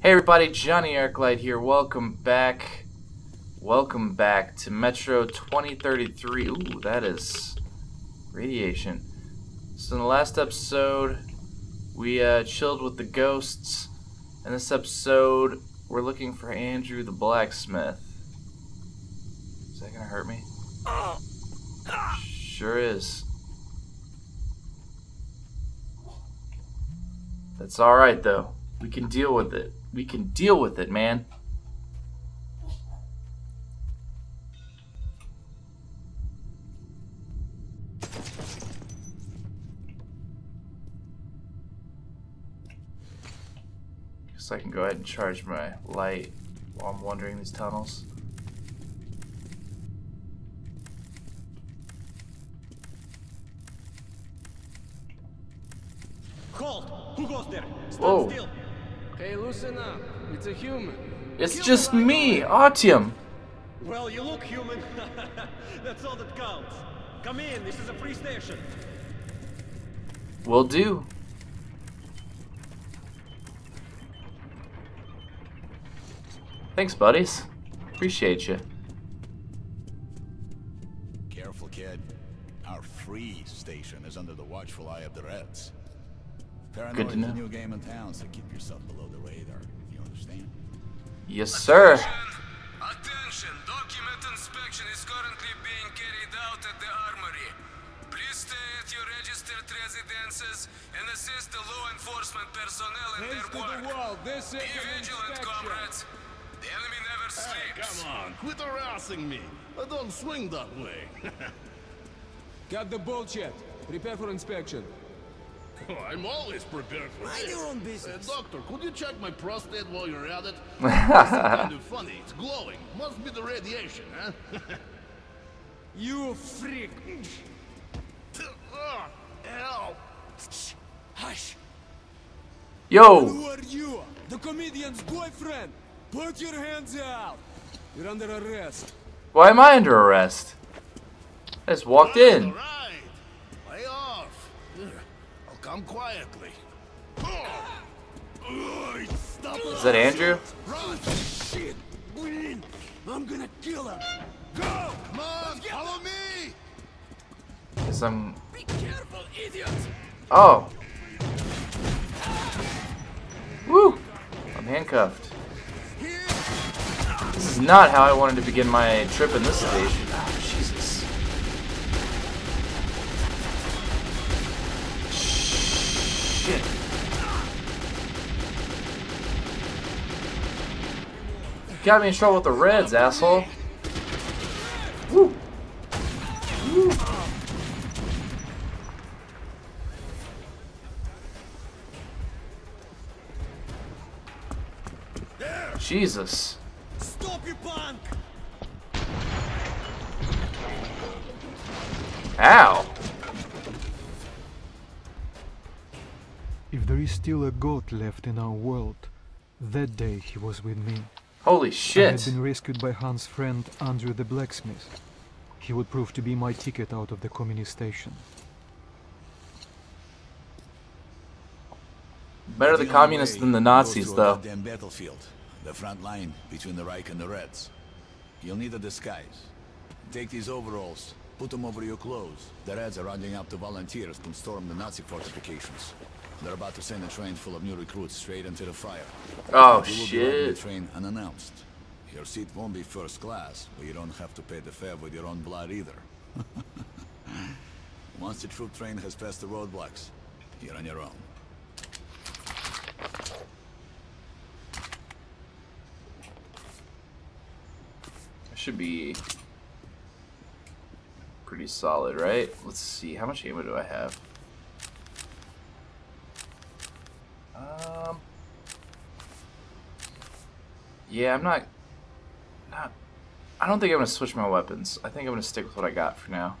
Hey everybody, Johnny Arclight here. Welcome back to Metro 2033. Ooh, that is radiation. So in the last episode, we chilled with the ghosts. In this episode, we're looking for Andrew the Blacksmith. Is that gonna hurt me? Sure is. That's alright though. We can deal with it. We can deal with it, man. Guess I can go ahead and charge my light while I'm wandering these tunnels. Halt! Who goes there? Stand still. Hey, loosen up. It's a human. It's just me, Artyom. Well, you look human. That's all that counts. Come in. This is a free station. Will do. Thanks, buddies. Appreciate you. Careful, kid. Our free station is under the watchful eye of the Reds. Good to know. New game in town, so keep yourself below the radar, if you understand. Yes, sir. Attention! Document inspection is currently being carried out at the armory. Please stay at your registered residences and assist the law enforcement personnel in their work. Be vigilant, comrades. The enemy never sleeps. Come on, quit harassing me. I don't swing that way. Got the bullshit. Prepare for inspection. Oh, I'm always prepared for this. Mind your own business. Doctor, could you check my prostate while you're at it? It's kind of funny. It's glowing. Must be the radiation, huh? You freak. Help. Hush. Yo. Who are you? The comedian's boyfriend. Put your hands out. You're under arrest. Why am I under arrest? I just walked in. Come quietly. Is that Andrew? Shit. I'm gonna kill him. Go! Mom, follow me! Guess I'm... Be careful, idiot! Oh. Woo! I'm handcuffed. This is not how I wanted to begin my trip in this station. Oh, Jesus. Got me in trouble with the Reds, asshole. Woo. Woo. Jesus. Stop your punk. Ow. If there is still a god left in our world, that day he was with me. Holy shit! I had been rescued by Hans' friend Andrew the Blacksmith. He would prove to be my ticket out of the communist station. Better the communists than the Nazis, though. Damn battlefield, the front line between the Reich and the Reds. You'll need a disguise. Take these overalls, put them over your clothes. The Reds are rounding up the volunteers to storm the Nazi fortifications. They're about to send a train full of new recruits straight into the fire. Oh, shit. The train unannounced. Your seat won't be first class, but you don't have to pay the fare with your own blood either. Once the troop train has passed the roadblocks, you're on your own. I should be pretty solid, right? Let's see. How much ammo do I have? Yeah, I'm not... I don't think I'm going to switch my weapons. I think I'm going to stick with what I got for now.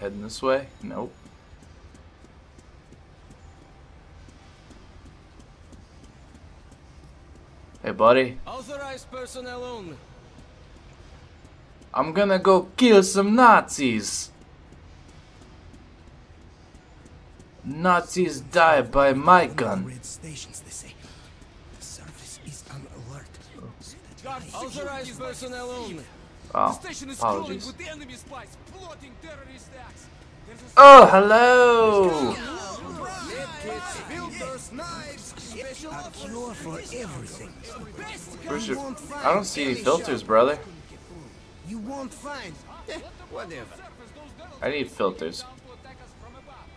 Heading this way? Nope. Hey, buddy. Authorized personnel only. I'm gonna go kill some Nazis. Nazis die by my gun. Red stations, they say. The service is on alert. Authorized personnel only. Oh, apologies. Oh, hello! I don't see any filters, brother. You won't find whatever. I need filters.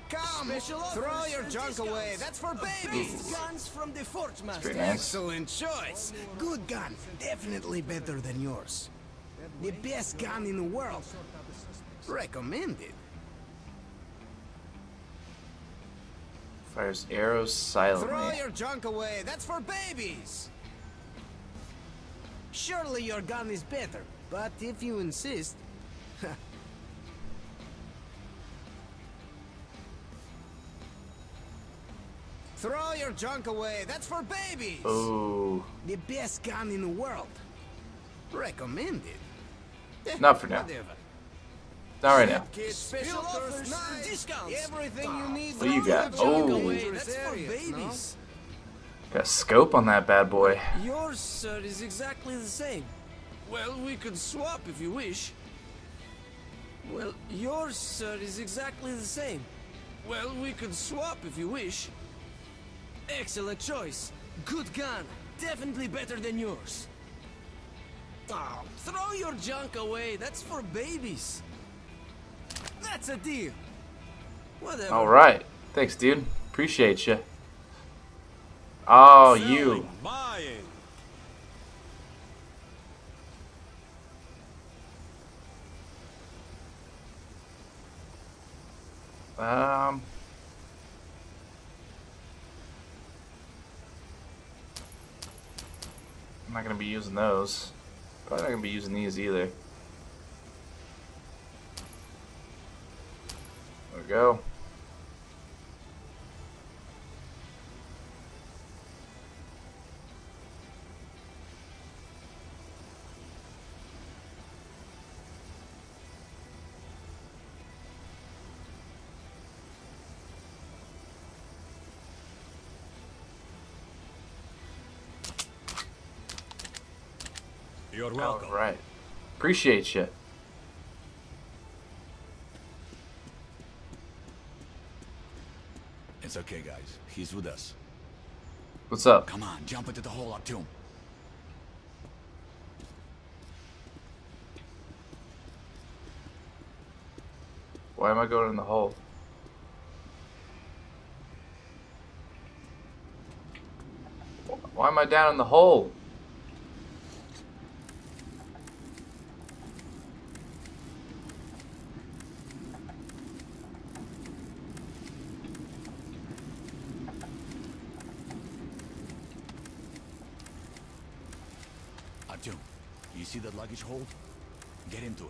Come, throw your junk away. That's for babies. Guns from the Forge Master. Excellent choice. Good gun. Definitely better than yours. The best gun in the world. Recommended. Fires arrows silently. Throw your junk away. That's for babies. Surely your gun is better, but if you insist. Throw your junk away. That's for babies. Oh. The best gun in the world. Recommended. Not for now. Whatever. Not right now. What do you got? Oh, got a scope on that bad boy. Yours, sir, is exactly the same. Well, we could swap if you wish. Well, yours, sir, is exactly the same. Well, we could swap if you wish. Excellent choice. Good gun. Definitely better than yours. Oh, throw your junk away. That's for babies. That's a deal. Whatever. All right. Thanks, dude. Appreciate you. Oh, selling, you. Buying. I'm not gonna be using those. Probably not gonna be using these either. There we go. You're welcome. All right. Appreciate you. It's okay, guys. He's with us. What's up? Come on, jump into the hole, Artyom. Why am I going in the hole? Why am I down in the hole? You see that luggage hold? Get into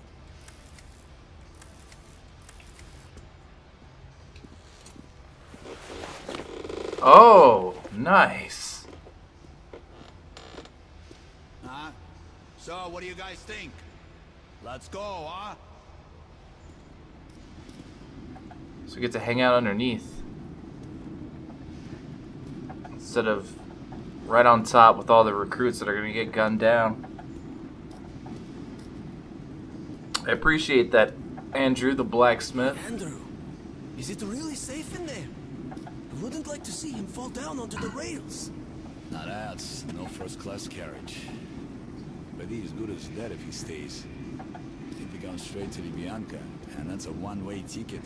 it. Oh, nice. Huh? So, what do you guys think? Let's go, huh? So we get to hang out underneath. Instead of right on top with all the recruits that are going to get gunned down. I appreciate that, Andrew the Blacksmith. Andrew, is it really safe in there? I wouldn't like to see him fall down onto the rails. Now that's no first-class carriage. But he's good as dead if he stays. If he goes straight to Libyanka, and that's a one-way ticket.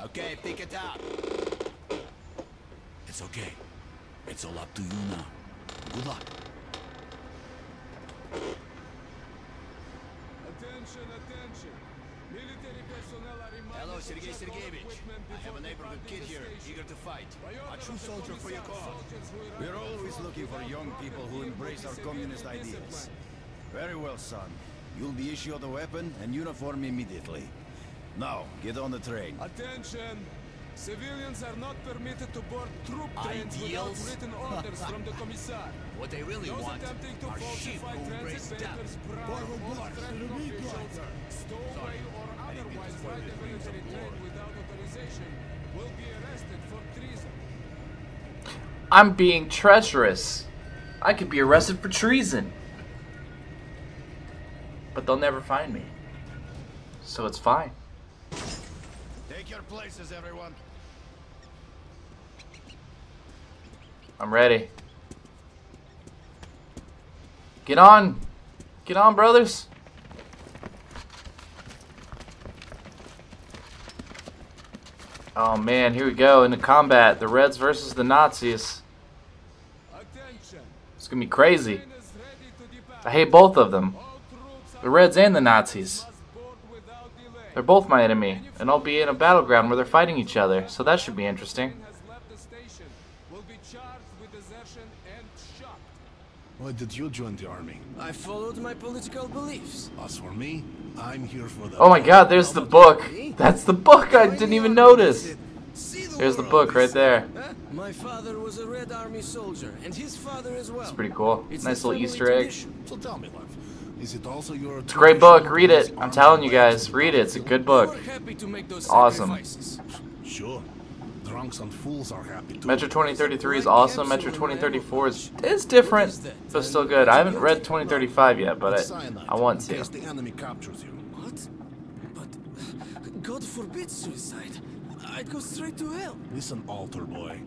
Okay, pick it up. It's okay. It's all up to you now. Good luck. Attention, attention. Military personnel are reminded. Hello, Sergei Sergeyevich. I have a neighborhood kid here, eager to fight. A true soldier for your cause. We're always looking for young people who embrace our communist ideals. Very well, son. You'll be issued a weapon and uniform immediately. Now, get on the train. Attention. Civilians are not permitted to board troop trains without written orders from the commissar. What they really want are sheep who raised up. Sorry, maybe that's why they bring some war. I'm being treacherous. I could be arrested for treason. But they'll never find me. So it's fine. Take your places, everyone. I'm ready. Get on. Get on, brothers. Oh man, here we go into combat. The Reds versus the Nazis. It's gonna be crazy. I hate both of them. The Reds and the Nazis. They're both my enemy, and I'll be in a battleground where they're fighting each other, so that should be interesting. Why did you join the army? I followed my political beliefs. As for me, I'm here for the... Oh my god, there's the book! That's the book! I didn't even notice! There's the book right there. My father was a Red Army soldier, and his father as well. It's pretty cool. Nice little Easter egg. So tell me, love. Is it also your... It's a great book. Read it. I'm telling you guys. Read it. It's a good book. It's awesome. Sure. Drunks and fools are happy too. Metro 2033 is awesome. Metro 2034 is different, but still good. I haven't read 2035 yet, but I want to. The enemy captures you. What? But God forbid suicide. I'd go straight to hell. Listen, altar boy.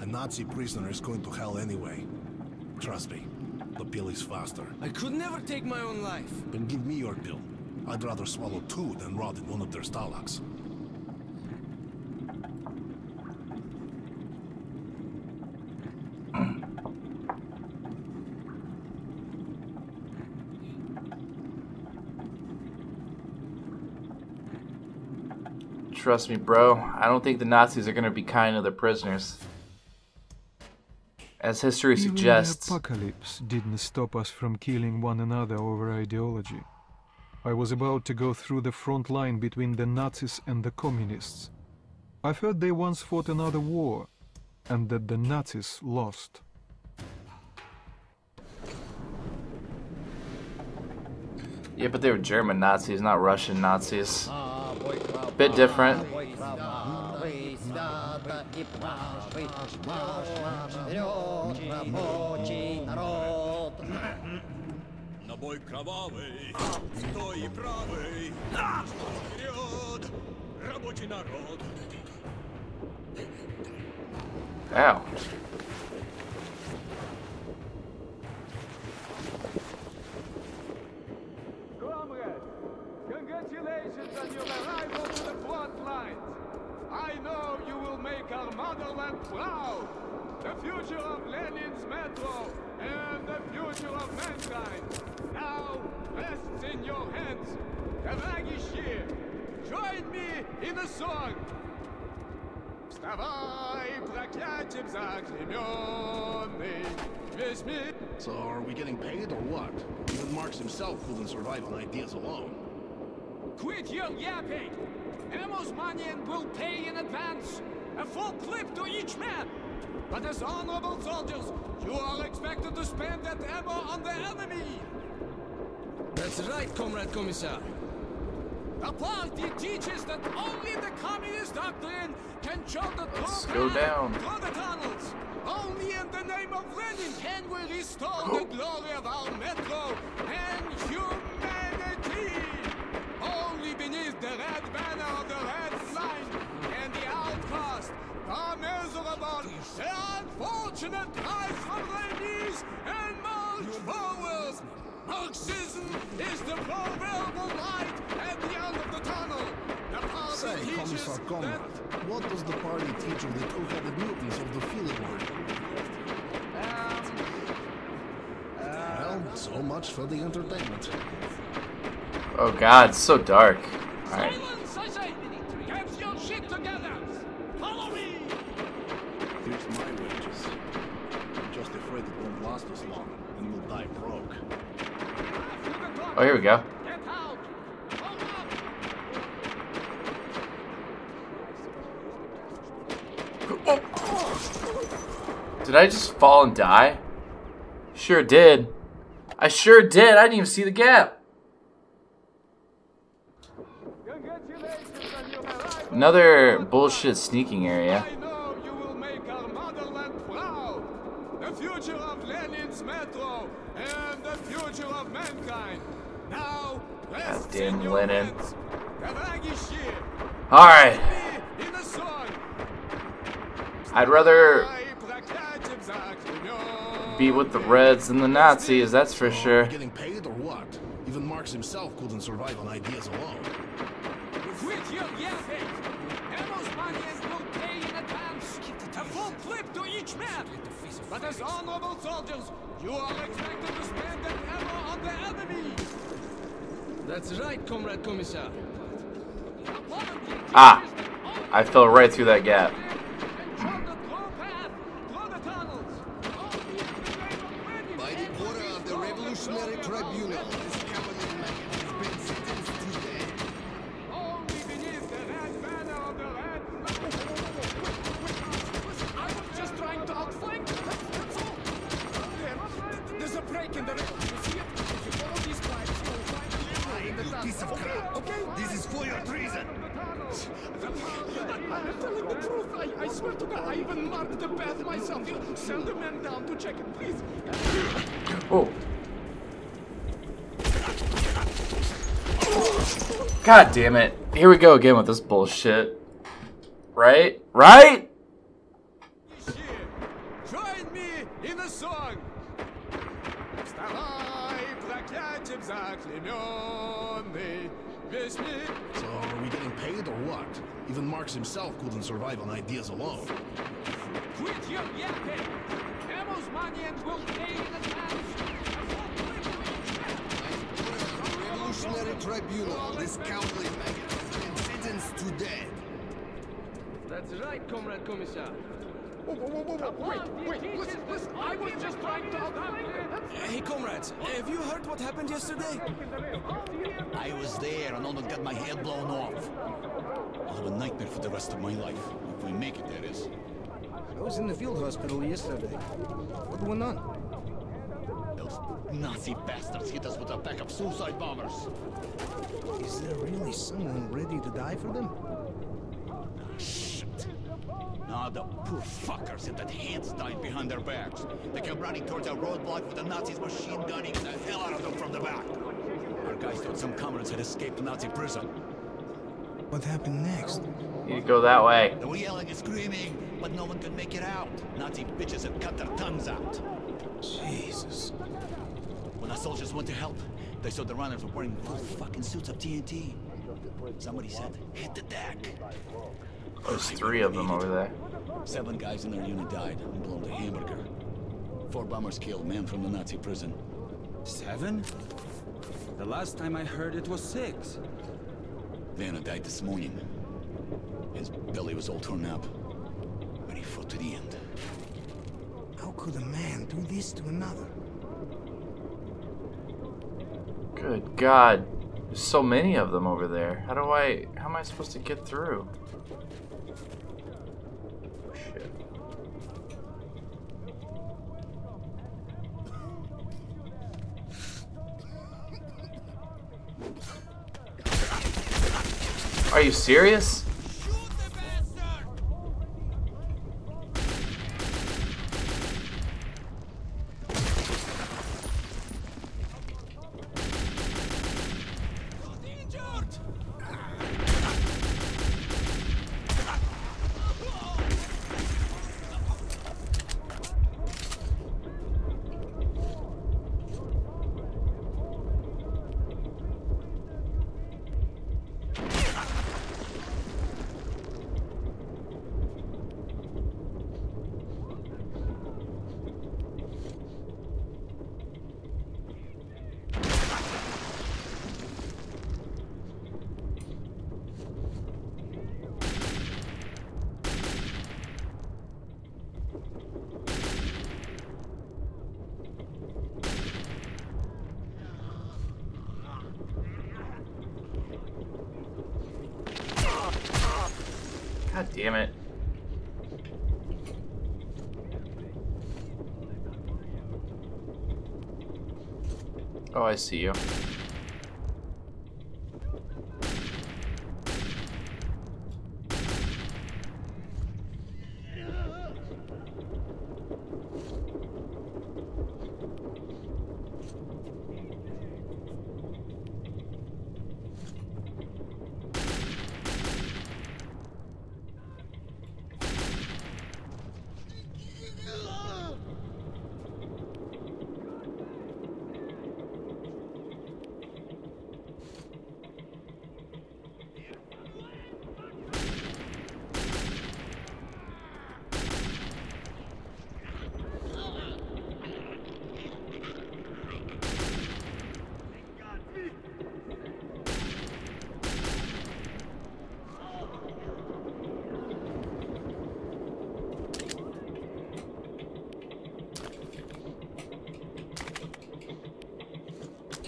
A Nazi prisoner is going to hell anyway. Trust me. The pill is faster. I could never take my own life. Then give me your pill. I'd rather swallow two than rot in one of their stalags. Trust me, bro. I don't think the Nazis are going to be kind to their prisoners. As history suggests. Even the apocalypse didn't stop us from killing one another over ideology. I was about to go through the front line between the Nazis and the communists. I've heard they once fought another war, and that the Nazis lost. Yeah, but they were German Nazis, not Russian Nazis. Bit different. Ow. Comrades, congratulations on your arrival to the front lines. I know you will make our motherland proud! The future of Lenin's Metro and the future of mankind now rests in your hands! Товарищи, join me in a song! Вставай, проклятием заклеменный, весь мир... So are we getting paid or what? Even Marx himself couldn't survive on ideas alone. Quit your yapping! Animosmanian will pay in advance, a full clip to each man. But as honorable soldiers, you are expected to spend that ammo on the enemy. That's right, Comrade Commissar. The party teaches that only the communist doctrine can show the program through the tunnels. Only in the name of Lenin can we restore the glory of our metro and humanity. Only beneath the red banner of the red line and the outcast, the miserable, the unfortunate rise from their knees and march forward. Marxism is the proverbial light at the end of the tunnel. The party teaches that... What does the party teach of the two-headed mutants of the field work? Well, so much for the entertainment. Oh god, it's so dark. Alright. Get your shit together! Follow me! Here's my wages. I'm just afraid it won't last as long, and we'll die broke. Oh, here we go. Get out! Hold up! Did I just fall and die? Sure did. I sure did. I didn't even see the gap. Another bullshit sneaking area. I know you will make our motherland proud. The future of Lenin's metro and the future of mankind. Now, goddamn Lenin. All right. I'd rather be with the Reds and the Nazis, that's for sure. Getting paid or what? Even Marx himself couldn't survive on ideas alone. A full clip to each man. But as honorable soldiers, you are expected to spend an ammo on the enemy. That's right, Comrade Commissar. Ah, I fell right through that gap. God damn it. Here we go again with this bullshit. Right? Right? Join me in a song. So are we getting paid or what? Even Marx himself couldn't survive on ideas alone. Quit your yapping. Camel's money and will pay the tax. Tribunal, this cowardly maggot has been sentenced to death. That's right, Comrade Commissar. Wait, listen, I was just trying to... Hey, comrades, have you heard what happened yesterday? I was there and almost got my head blown off. I'll have a nightmare for the rest of my life, if we make it, that is. I was in the field hospital yesterday. What went on? Nazi bastards hit us with a pack of suicide bombers. Is there really someone ready to die for them? Ah, shit. Now the poor fuckers and that Hans died behind their backs. They kept running towards a roadblock with the Nazis machine gunning the hell out of them from the back. Our guys thought some comrades had escaped Nazi prison. What happened next? You go that way. They were yelling and screaming, but no one could make it out. Nazi bitches had cut their tongues out. Jesus. When our soldiers went to help, they saw the runners were wearing full fucking suits of TNT. Somebody said, hit the deck. There's three of them over there. 7 guys in their unit died and blown to hamburger. 4 bombers killed men from the Nazi prison. 7? The last time I heard it was 6. Vanna died this morning. His belly was all torn up, but he fought to the end. How could a man do this to another? Good God. There's so many of them over there. How am I supposed to get through? Shit. Are you serious? Damn it. Oh, I see you.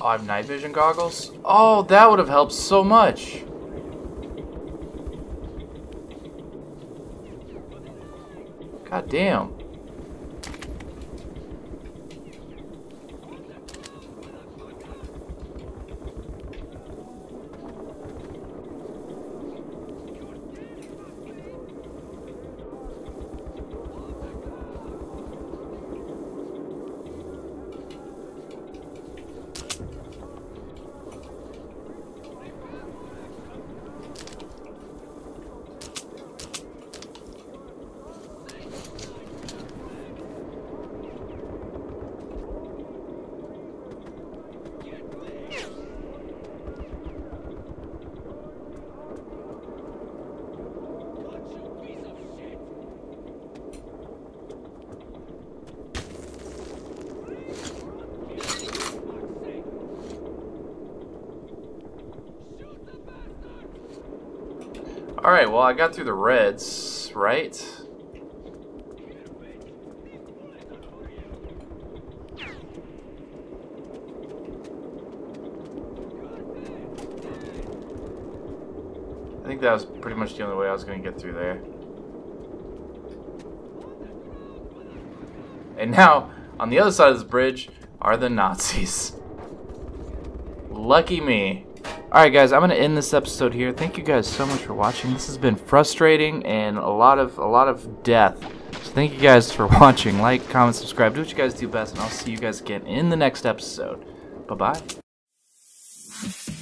Oh, I have night vision goggles? Oh, that would have helped so much! God damn. Alright, well I got through the Reds, right? I think that was pretty much the only way I was going to get through there. And now, on the other side of this bridge are the Nazis. Lucky me. Alright guys, I'm going to end this episode here. Thank you guys so much for watching. This has been frustrating and a lot of death. So thank you guys for watching. Like, comment, subscribe. Do what you guys do best, and I'll see you guys again in the next episode. Bye-bye.